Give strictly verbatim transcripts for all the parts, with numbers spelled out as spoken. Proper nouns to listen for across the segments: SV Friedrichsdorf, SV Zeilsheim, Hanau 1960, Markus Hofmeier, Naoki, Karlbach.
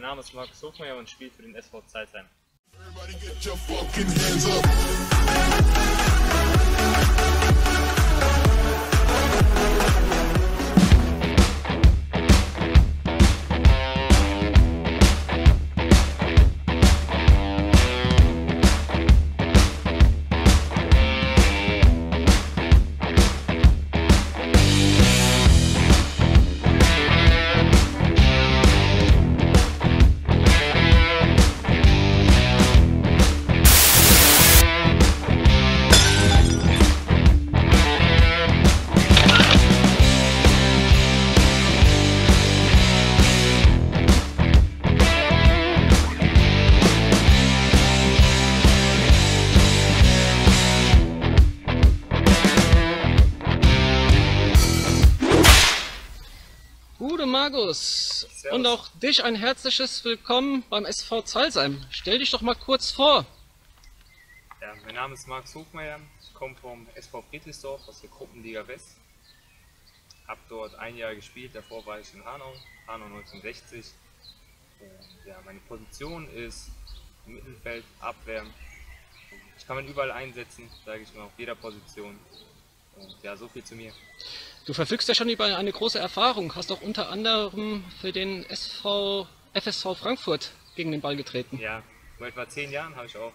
Mein Name ist Markus Hofmeier und spiele für den S V Zeilsheim. Markus, Servus. Und auch dich ein herzliches Willkommen beim S V Zeilsheim. Stell dich doch mal kurz vor. Ja, mein Name ist Markus Hofmeier, ich komme vom S V Friedrichsdorf aus der Gruppenliga West. Habe dort ein Jahr gespielt, davor war ich in Hanau, Hanau neunzehnhundertsechzig. Und ja, meine Position ist im Mittelfeld, Abwehr. Ich kann man überall einsetzen, sage ich mal, auf jeder Position. Und ja, so viel zu mir. Du verfügst ja schon über eine große Erfahrung, hast auch unter anderem für den S V, F S V Frankfurt gegen den Ball getreten. Ja, vor etwa zehn Jahren habe ich auch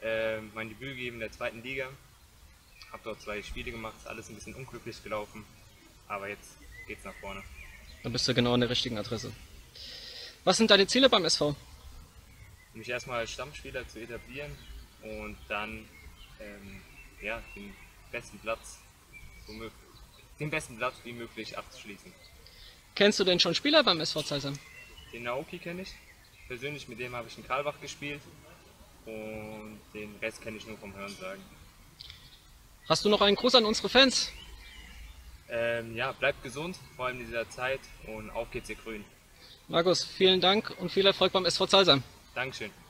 äh, mein Debüt gegeben in der zweiten Liga. Habe dort zwei Spiele gemacht, ist alles ein bisschen unglücklich gelaufen, aber jetzt geht's nach vorne. Dann bist du genau an der richtigen Adresse. Was sind deine Ziele beim S V? Mich erstmal als Stammspieler zu etablieren und dann ähm, ja, den besten Platz so möglich. den besten Platz wie möglich abzuschließen. Kennst du denn schon Spieler beim S V Zeilsheim? Den Naoki kenne ich persönlich, mit dem habe ich in Karlbach gespielt und den Rest kenne ich nur vom Hörensagen. Hast du noch einen Gruß an unsere Fans? Ähm, ja, bleibt gesund, vor allem in dieser Zeit, und auf geht's ihr Grün. Markus, vielen Dank und viel Erfolg beim S V Zeilsheim. Dankeschön.